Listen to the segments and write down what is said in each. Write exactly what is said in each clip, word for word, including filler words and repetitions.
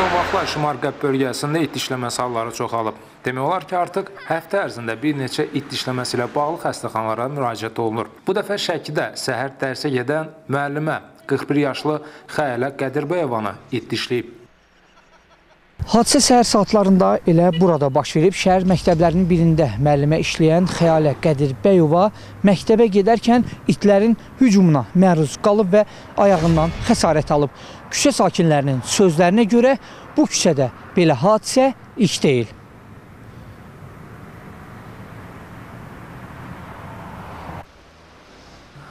Son vaxtlar Şumarqəp bölgəsində it dişləməsi halları çoxalıb. Demək olar ki, artıq həftə ərzində bir neçə it dişləməsi ilə bağlı xəstəxanalara müraciət olunur. Bu dəfə Şəkidə səhər dərsə gedən müəllimə qırx bir yaşlı Xəyalə Qədirbəyovanı it dişləyib. Hadisə səhər saatlarında elə burada baş verib. Şəhər məktəblərinin birində müəllimə işləyən Xəyalə Qədirbəyova məktəbə gedərkən itlərin hücumuna məruz qalıb və ayağından xəsarət alıb. Küçə sakinlərinin sözlərinə görə bu küçədə belə hadisə ilk deyil.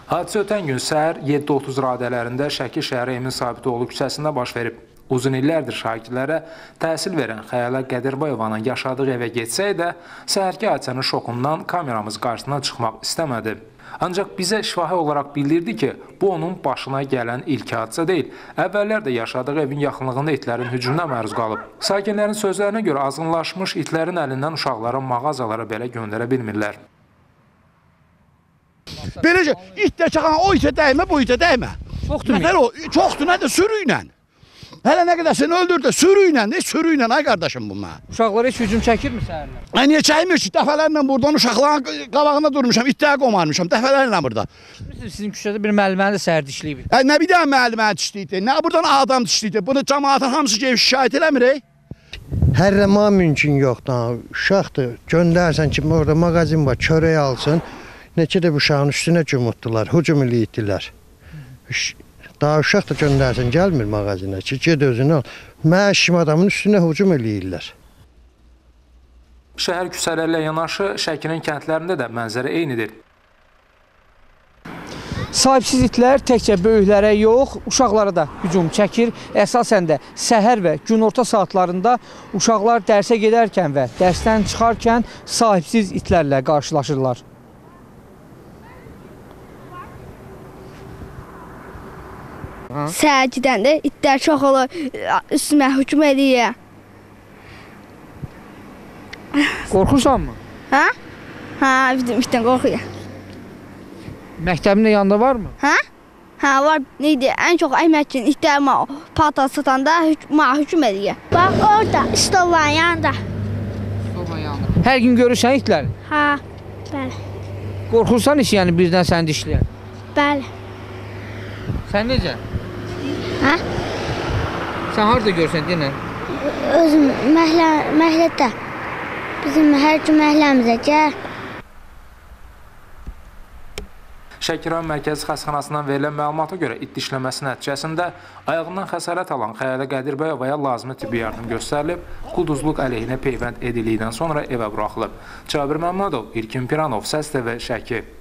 Hadisə ötən gün səhər yeddi otuz radələrində Şəki şəhəri Əmin Sabitov küçəsində baş verib. Uzun illərdir şagirdlərə təhsil verən Xəyalə Qədirbəyovanın yaşadığı evə getsək də, səhərki hadisənin şokundan kameramız qarşısına çıxmaq istəmədi. Ancaq bizə şifahi olaraq bildirdi ki, bu onun başına gələn ilk hadisə deyil. Əvvəllər də yaşadığı evin yaxınlığında itlərin hücumuna məruz qalıb. Sakinlərin sözlərinə görə azğınlaşmış itlərin əlindən uşaqlara mağazalara belə göndərə bilmirlər. Beləcə, itlər çaxana o itə dəymə, bu itə dəymə. Çoxdur, nədir, sürü ilə. Hələ nə qədər seni öldürdü, sürü ilə, ne sürü ilə, ay qardaşım bununla. Uşaqlara heç hücum çəkirmi səhərlə? Ay niyə çəkmir ki, dəfələrlə buradan uşaqların qabağında durmuşam, itlərə qomarmışam, dəfələrlə burada. Sizin küçədə bir müəlliməni də səhər dişləyib. Nə bir dənə müəlliməni dişləyib, nə buradan adam dişləyib, bunu cəmaatın hamısı gəlib şikayət eləmirik. Hər zaman mümkün yoxdur, uşaqdır, göndərsən ki, orada mağazin var, çörək alsın, nə ki də uşağın üstünə cümutdular, hücum eləyirlər. Daha uşaq da göndərsin, gəlmir mağazinə ki, ged özünü al. Məşim adamın üstünə hücum eləyirlər. Şəhər küçələrlə yanaşı Şəkinin kəndlərində də mənzərə eynidir. Sahibsiz itlər təkcə böyüklərə yox, uşaqlara da hücum çəkir. Əsasən də səhər və günorta saatlarında uşaqlar dərsə gedərkən və dərsdən çıxarkən sahibsiz itlərlə qarşılaşırlar. Səhər gedəndə itlər çox olur, üstümə hücum edir. Qorxursan mı? Hə? Hə, itdən qorxuyam. Məktəbin də yanında varmı? Hə? Hə, var. Neydi? Ən çox əməkçinin itlərimə pata satanda mənə hücum edir. Bax, orada, stolların yanında. Stolların yanında. Hər gün görürsən itləri? Hə, bəli. Qorxursan heç, yəni birdən səni dişləyər? Bəli. Sən necə? Hə? Sən harada görsən, deyilən? Özüm, məhlətdə. Bizim hər gün məhləmizə gəl. Şəkiran Mərkəzi Xəstəxanasından verilən məlumata görə it dişləməsi nəticəsində ayağından xəsarət alan Xəyalə Qədirbəyovaya lazımi tibbi yardım göstərilib, quduzluq əleyhinə peyvənd edildikdən sonra evə buraxılıb. Cabir Məmmədov, İlkin Piranov, Səs T V, Şəki.